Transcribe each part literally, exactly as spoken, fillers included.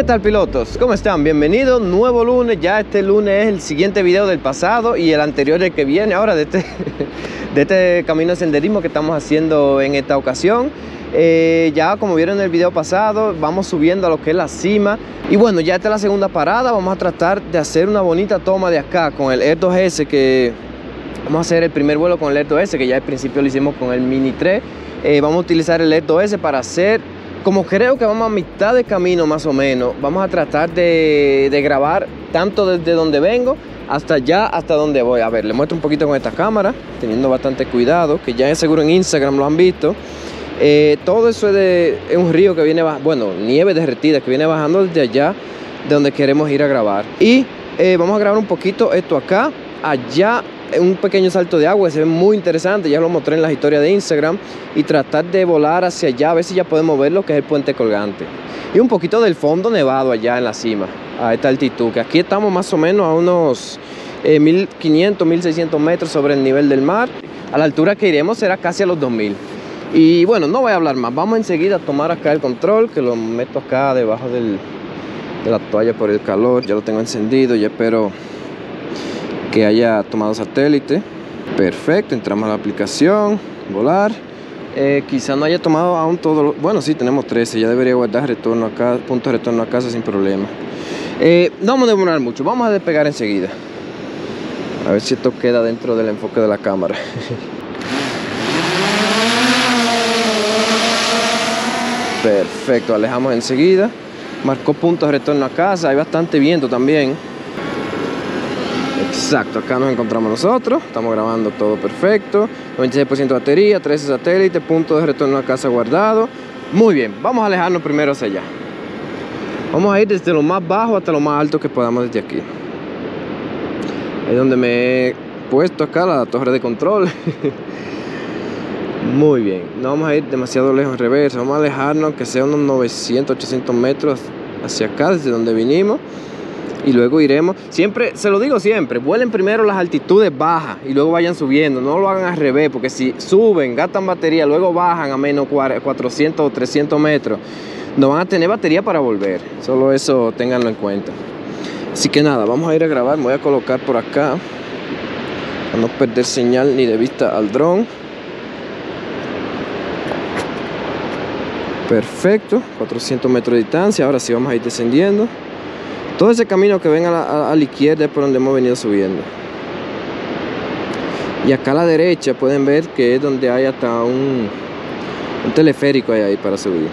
¿Qué tal, pilotos? ¿Cómo están? Bienvenidos, nuevo lunes. Ya este lunes es el siguiente video del pasado y el anterior el que viene ahora de este, de este camino de senderismo que estamos haciendo en esta ocasión. Eh, ya como vieron en el video pasado, vamos subiendo a lo que es la cima. Y bueno, ya esta es la segunda parada. Vamos a tratar de hacer una bonita toma de acá con el Air dos ese, que vamos a hacer el primer vuelo con el Air dos ese, que ya al principio lo hicimos con el Mini tres. Eh, vamos a utilizar el Air dos ese para hacer... Como creo que vamos a mitad de camino más o menos, vamos a tratar de, de grabar tanto desde donde vengo hasta allá, hasta donde voy. A ver, les muestro un poquito con esta cámara, teniendo bastante cuidado, que ya seguro en Instagram lo han visto. Eh, todo eso es, de, es un río que viene, bueno, nieve derretida que viene bajando desde allá, de donde queremos ir a grabar. Y eh, vamos a grabar un poquito esto acá, allá. Un pequeño salto de agua, se ve muy interesante, ya lo mostré en las historias de Instagram, y tratar de volar hacia allá, a ver si ya podemos ver lo que es el puente colgante y un poquito del fondo nevado allá en la cima, a esta altitud, que aquí estamos más o menos a unos eh, mil quinientos, mil seiscientos metros sobre el nivel del mar. A la altura que iremos será casi a los dos mil. Y bueno, no voy a hablar más, vamos enseguida a tomar acá el control, que lo meto acá debajo del, de la toalla por el calor. Ya lo tengo encendido, ya espero que haya tomado satélite. Perfecto, entramos a la aplicación volar. eh, quizá no haya tomado aún todo lo... Bueno, sí, tenemos trece, ya debería guardar retorno a casa, punto de retorno a casa sin problema. eh, no vamos a demorar mucho, vamos a despegar enseguida, a ver si esto queda dentro del enfoque de la cámara. Perfecto, alejamos enseguida, marcó punto de retorno a casa. Hay bastante viento también. Exacto, acá nos encontramos nosotros, estamos grabando todo perfecto, noventa y seis por ciento de batería, trece satélites, punto de retorno a casa guardado. Muy bien, vamos a alejarnos primero hacia allá. Vamos a ir desde lo más bajo hasta lo más alto que podamos desde aquí. Es donde me he puesto acá la torre de control. Muy bien, no vamos a ir demasiado lejos en reversa, vamos a alejarnos que sea unos novecientos, ochocientos metros hacia acá, desde donde vinimos. Y luego iremos, siempre, se lo digo siempre, vuelen primero las altitudes bajas y luego vayan subiendo, no lo hagan al revés, porque si suben, gastan batería, luego bajan a menos cuatrocientos o trescientos metros, no van a tener batería para volver, solo eso ténganlo en cuenta. Así que nada, vamos a ir a grabar, me voy a colocar por acá, para no perder señal ni de vista al dron. Perfecto, cuatrocientos metros de distancia, ahora sí vamos a ir descendiendo. Todo ese camino que ven a la, a, a la izquierda es por donde hemos venido subiendo. Y acá a la derecha pueden ver que es donde hay hasta un, un teleférico ahí, ahí para subir.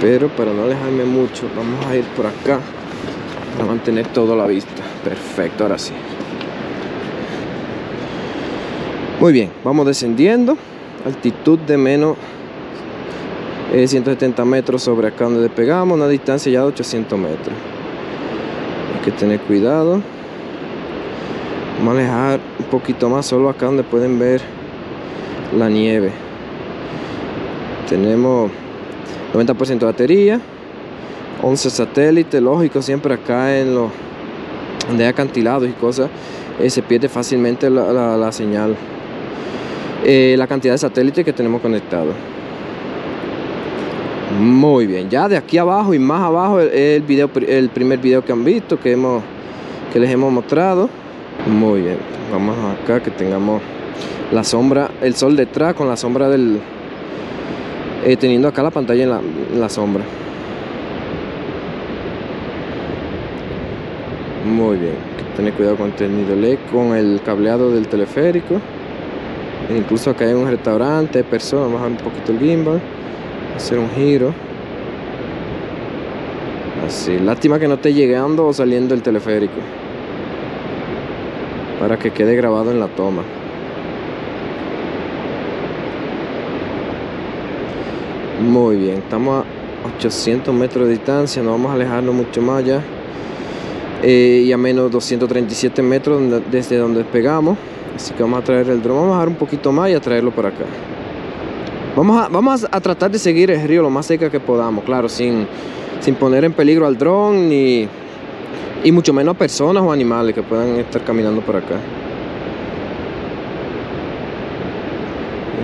Pero para no alejarme mucho, vamos a ir por acá para mantener toda la vista. Perfecto, ahora sí. Muy bien, vamos descendiendo. Altitud de menos... Eh, ciento setenta metros sobre acá donde despegamos, una distancia ya de ochocientos metros. Hay que tener cuidado. Vamos a alejar un poquito más, solo acá donde pueden ver la nieve. Tenemos noventa por ciento de batería, once satélites, lógico, siempre acá en los donde hay acantilados y cosas, eh, se pierde fácilmente la, la, la señal. Eh, la cantidad de satélites que tenemos conectados. Muy bien, ya de aquí abajo y más abajo es el, video, el primer video que han visto, que, hemos, que les hemos mostrado. Muy bien, vamos acá que tengamos la sombra, el sol detrás con la sombra del... Eh, teniendo acá la pantalla en la, en la sombra. Muy bien, hay que tener cuidado con el tenido, con el cableado del teleférico. E incluso acá hay un restaurante, hay personas, vamos a bajar un poquito el gimbal. Hacer un giro así, lástima que no esté llegando o saliendo el teleférico para que quede grabado en la toma. Muy bien, estamos a ochocientos metros de distancia, no vamos a alejarnos mucho más ya. eh, y a menos doscientos treinta y siete metros donde, desde donde despegamos, así que vamos a traer el dron, vamos a bajar un poquito más y a traerlo para acá. Vamos a, vamos a tratar de seguir el río lo más cerca que podamos, claro, sin, sin poner en peligro al dron ni, y mucho menos a personas o animales que puedan estar caminando por acá.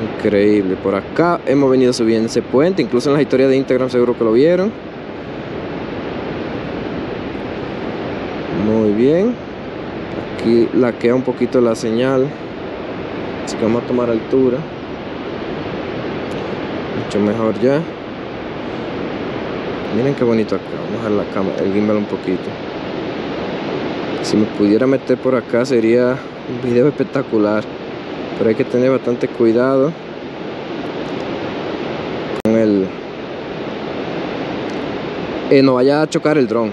Increíble. Por acá hemos venido subiendo ese puente. Incluso en las historias de Instagram seguro que lo vieron. Muy bien. Aquí laquea un poquito la señal, así que vamos a tomar altura. Mucho mejor ya. Miren qué bonito acá. Vamos a bajar la cámara, el gimbal un poquito. Si me pudiera meter por acá sería un video espectacular, pero hay que tener bastante cuidado con el eh, no vaya a chocar el dron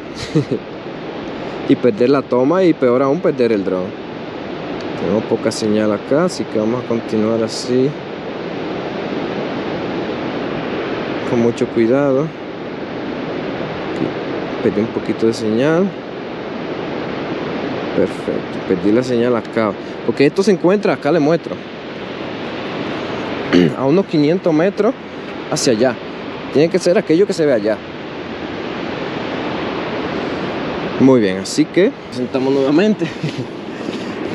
y perder la toma, y peor aún perder el dron. Tenemos poca señal acá, así que vamos a continuar así con mucho cuidado. Aquí perdí un poquito de señal. Perfecto, perdí la señal acá, porque esto se encuentra, acá le muestro, a unos quinientos metros hacia allá. Tiene que ser aquello que se ve allá. Muy bien, así que sentamos nuevamente.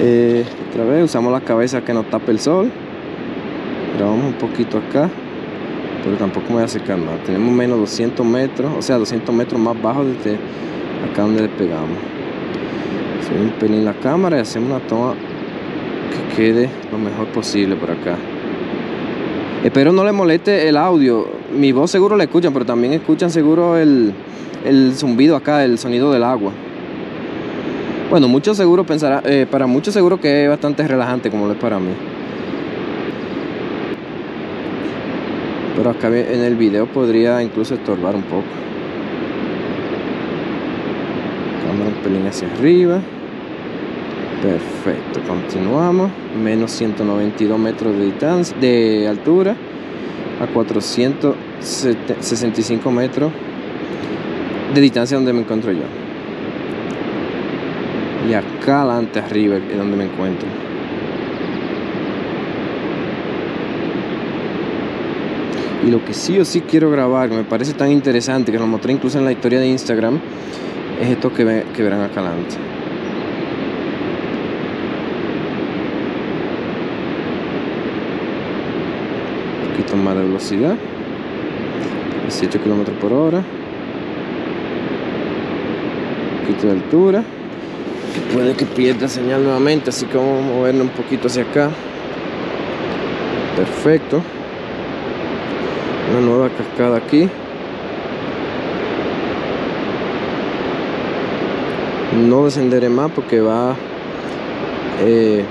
eh, Otra vez usamos la cabeza que nos tape el sol. Grabamos un poquito acá, pero tampoco me voy a acercar más. Tenemos menos doscientos metros, o sea doscientos metros más bajo desde acá donde le pegamos. Subimos un pelín la cámara y hacemos una toma que quede lo mejor posible por acá. Espero no le moleste el audio. Mi voz seguro la escuchan, pero también escuchan seguro el, el zumbido acá, el sonido del agua. Bueno, muchos seguro pensará, eh, para muchos seguro que es bastante relajante, como lo es para mí. Pero acá en el video podría incluso estorbar un poco. Cámara un pelín hacia arriba. Perfecto, continuamos. Menos ciento noventa y dos metros de distancia, de altura, a cuatrocientos sesenta y cinco metros de distancia donde me encuentro yo. Y acá adelante arriba es donde me encuentro. Y lo que sí o sí quiero grabar, que me parece tan interesante, que lo mostré incluso en la historia de Instagram, es esto que, ve, que verán acá adelante. Más de velocidad, dieciocho kilómetros por hora, un poquito de altura, que puede que pierda señal nuevamente, así que vamos a movernos un poquito hacia acá. Perfecto, una nueva cascada aquí. No descenderé más porque va eh,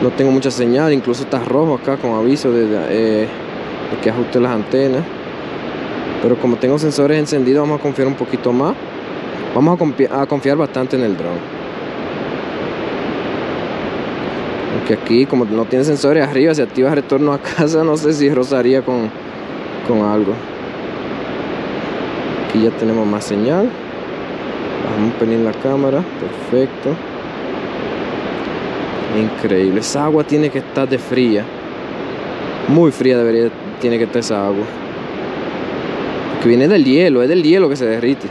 no tengo mucha señal, incluso está rojo acá con aviso de, de, eh, de que ajuste las antenas. Pero como tengo sensores encendidos, vamos a confiar un poquito más. Vamos a, confi a confiar bastante en el dron. Aunque aquí, como no tiene sensores arriba, si activa retorno a casa, no sé si rozaría con, con algo. Aquí ya tenemos más señal. Bajamos un pelín la cámara. Perfecto. Increíble, esa agua tiene que estar de fría, muy fría debería, tiene que estar esa agua, que viene del hielo, es del hielo que se derrite.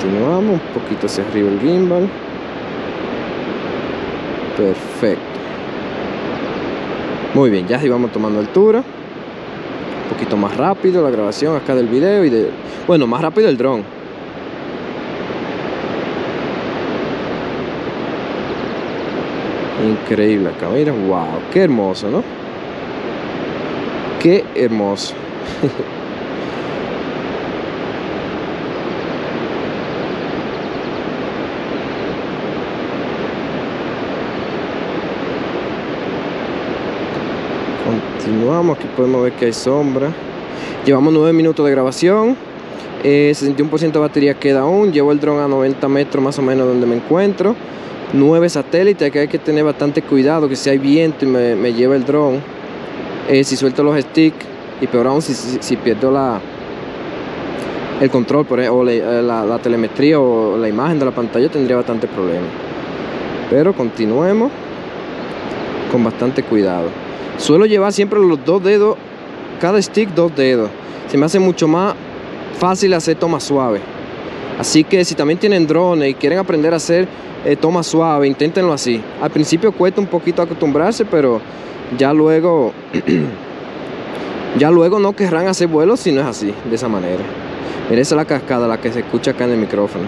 Continuamos, un poquito hacia arriba el gimbal. Perfecto, muy bien, ya íbamos tomando altura, un poquito más rápido la grabación acá del video y de, bueno, más rápido el dron. Increíble acá, mira, wow, qué hermoso, ¿no? Qué hermoso. Continuamos, aquí podemos ver que hay sombra. Llevamos nueve minutos de grabación, eh, sesenta y uno por ciento de batería queda aún. Llevo el dron a noventa metros más o menos donde me encuentro. Nueve satélites, que hay que tener bastante cuidado, que si hay viento y me, me lleva el dron, eh, si suelto los sticks, y peor aún si, si, si pierdo la el control por ejemplo, o la, la, la telemetría o la imagen de la pantalla, tendría bastante problema. Pero continuemos con bastante cuidado. Suelo llevar siempre los dos dedos, cada stick dos dedos, se me hace mucho más fácil hacer tomas suaves. Así que si también tienen drones y quieren aprender a hacer eh, tomas suaves, inténtenlo así. Al principio cuesta un poquito acostumbrarse, pero ya luego ya luego no querrán hacer vuelos si no es así, de esa manera. Mira, esa es la cascada, la que se escucha acá en el micrófono.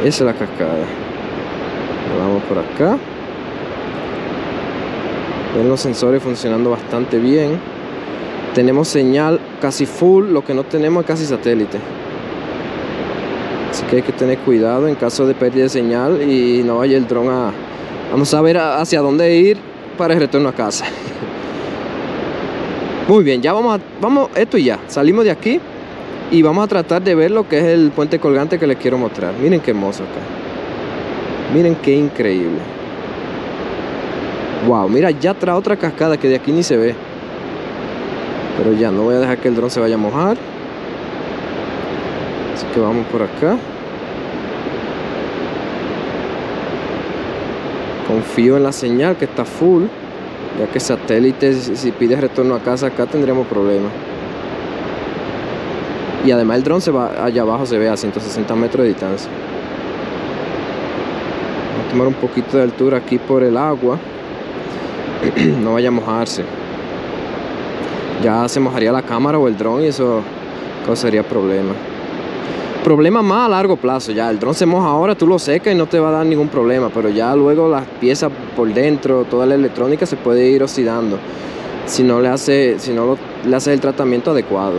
Esa es la cascada. Vamos por acá. Ven los sensores funcionando bastante bien. Tenemos señal casi full, lo que no tenemos es casi satélite. Así que hay que tener cuidado en caso de pérdida de señal y no vaya el dron a... Vamos a ver hacia dónde ir para el retorno a casa. Muy bien, ya vamos a... Vamos, esto y ya. Salimos de aquí y vamos a tratar de ver lo que es el puente colgante que les quiero mostrar. Miren qué hermoso acá. Miren qué increíble. Wow, mira, ya trae otra cascada que de aquí ni se ve. Pero ya, no voy a dejar que el dron se vaya a mojar. Así que vamos por acá. Confío en la señal que está full, ya que satélites, si pides retorno a casa, acá tendríamos problemas. Y además el dron se va allá abajo, se ve a ciento sesenta metros de distancia. Vamos a tomar un poquito de altura aquí por el agua. No vaya a mojarse. Ya se mojaría la cámara o el dron y eso causaría problemas. Problemas más a largo plazo. Ya el dron se moja ahora, tú lo secas y no te va a dar ningún problema. Pero ya luego las piezas por dentro, toda la electrónica se puede ir oxidando si no le hace, si no lo, le hace el tratamiento adecuado.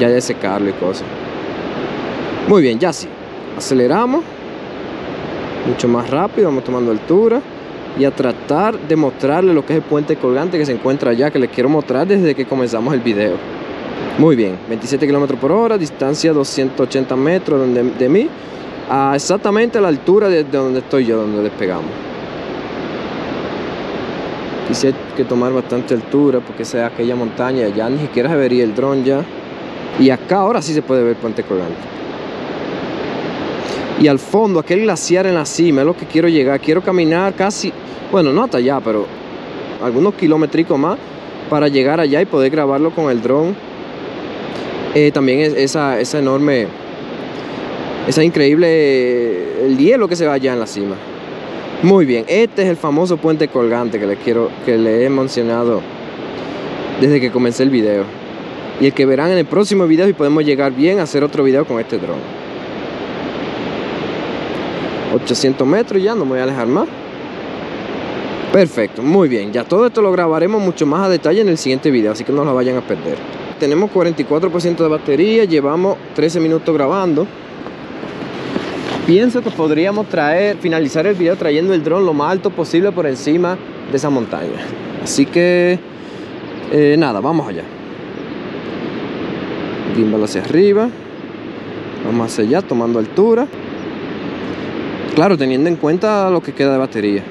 Ya de secarlo y cosas. Muy bien, ya sí. Aceleramos. Mucho más rápido, vamos tomando altura. Y a tratar de mostrarle lo que es el puente colgante que se encuentra allá, que les quiero mostrar desde que comenzamos el video. Muy bien, veintisiete kilómetros por hora, distancia doscientos ochenta metros de, de mí, a exactamente la altura de, de donde estoy yo, donde despegamos. Quise que tomar bastante altura porque sea aquella montaña, allá ni siquiera se vería el dron ya. Y acá ahora sí se puede ver el puente colgante. Y al fondo, aquel glaciar en la cima, es lo que quiero llegar. Quiero caminar casi, bueno, no hasta allá, pero algunos kilométricos más para llegar allá y poder grabarlo con el dron. Eh, también es esa, esa enorme, esa increíble, el hielo que se ve allá en la cima. Muy bien, este es el famoso puente colgante que les quiero, que les he mencionado desde que comencé el video. Y el que verán en el próximo video si podemos llegar bien a hacer otro video con este dron. ochocientos metros, ya no me voy a alejar más. Perfecto, muy bien. Ya todo esto lo grabaremos mucho más a detalle en el siguiente video, así que no la vayan a perder. Tenemos cuarenta y cuatro por ciento de batería, llevamos trece minutos grabando. Pienso que podríamos traer, finalizar el video trayendo el dron lo más alto posible por encima de esa montaña. Así que, eh, nada, vamos allá. Gimbal hacia arriba. Vamos hacia allá, tomando altura. Claro, teniendo en cuenta lo que queda de batería.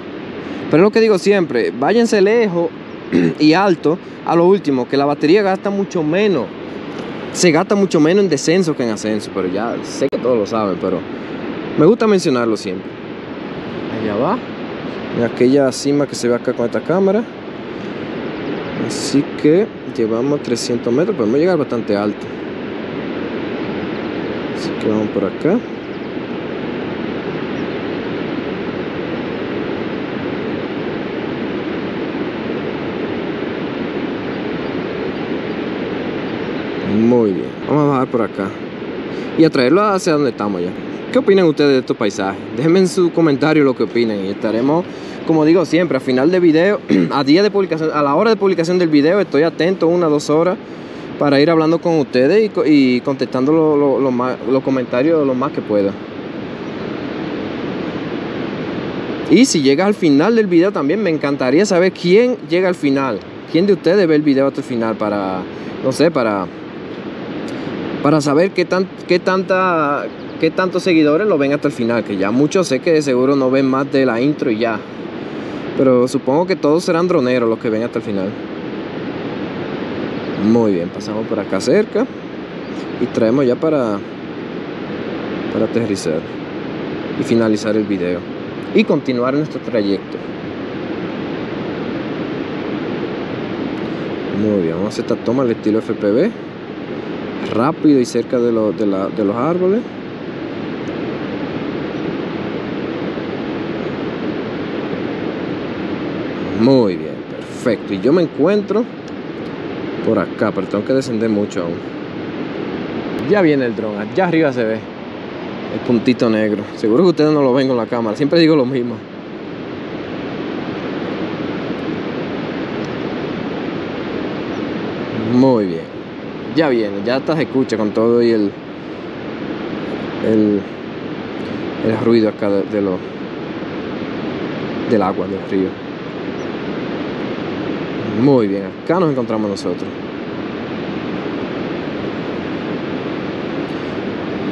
Pero es lo que digo siempre, váyanse lejos y alto a lo último, que la batería gasta mucho menos. Se gasta mucho menos en descenso que en ascenso, pero ya sé que todos lo saben, pero me gusta mencionarlo siempre. Allá va, en aquella cima que se ve acá con esta cámara. Así que llevamos trescientos metros, podemos llegar bastante alto. Así que vamos por acá. Muy bien, vamos a bajar por acá y a traerlo hacia donde estamos ya. ¿Qué opinan ustedes de estos paisajes? Déjenme en su comentario lo que opinen y estaremos, como digo siempre, a final de video, a día de publicación, a la hora de publicación del video, estoy atento una o dos horas para ir hablando con ustedes y, y contestando lo, lo, lo más, los comentarios lo más que pueda. Y si llegas al final del video también me encantaría saber quién llega al final, quién de ustedes ve el video hasta el final para, no sé, para... para saber qué, tan, qué, tanta, qué tantos seguidores lo ven hasta el final, que ya muchos sé que de seguro no ven más de la intro y ya. Pero supongo que todos serán droneros los que ven hasta el final. Muy bien, pasamos por acá cerca y traemos ya para, para aterrizar y finalizar el video y continuar nuestro trayecto. Muy bien, vamos a hacer esta toma al estilo F P V, rápido y cerca de, lo, de, la, de los árboles. Muy bien, perfecto. Y yo me encuentro por acá, pero tengo que descender mucho aún. Ya viene el dron, allá arriba se ve el puntito negro. Seguro que ustedes no lo ven con la cámara, siempre digo lo mismo. Muy bien, ya viene, ya hasta se escucha con todo y el el, el ruido acá de, de lo, del agua, del río. Muy bien, acá nos encontramos nosotros.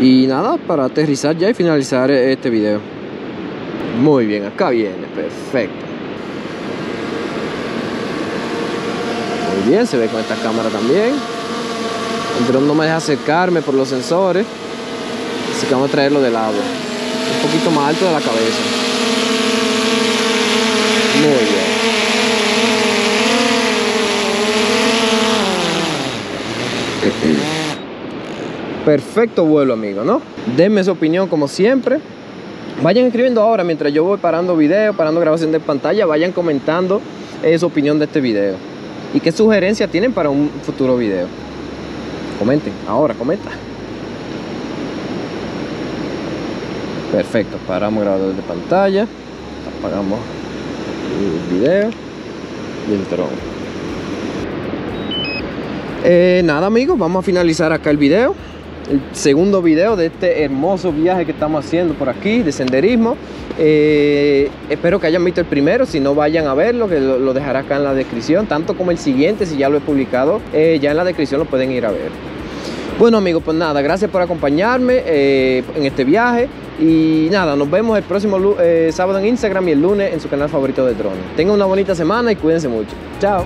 Y nada, para aterrizar ya y finalizar este video. Muy bien, acá viene, perfecto. Muy bien, se ve con esta cámara también. El dron no me deja acercarme por los sensores, así que vamos a traerlo del agua, un poquito más alto de la cabeza. Muy bien. Perfecto vuelo, amigo, ¿no? Denme su opinión como siempre. Vayan escribiendo ahora mientras yo voy parando video, parando grabación de pantalla. Vayan comentando eh, su opinión de este video y qué sugerencias tienen para un futuro video. Comenten, ahora comenta. Perfecto, paramos grabador de pantalla, apagamos el video y el dron. Eh, nada, amigos, vamos a finalizar acá el video, el segundo video de este hermoso viaje que estamos haciendo por aquí de senderismo. Eh, espero que hayan visto el primero, si no vayan a verlo, que lo, lo dejaré acá en la descripción, tanto como el siguiente, si ya lo he publicado, eh, ya en la descripción lo pueden ir a ver. Bueno, amigos, pues nada, gracias por acompañarme eh, en este viaje y nada, nos vemos el próximo eh, sábado en Instagram y el lunes en su canal favorito de drones. Tengan una bonita semana y cuídense mucho. Chao.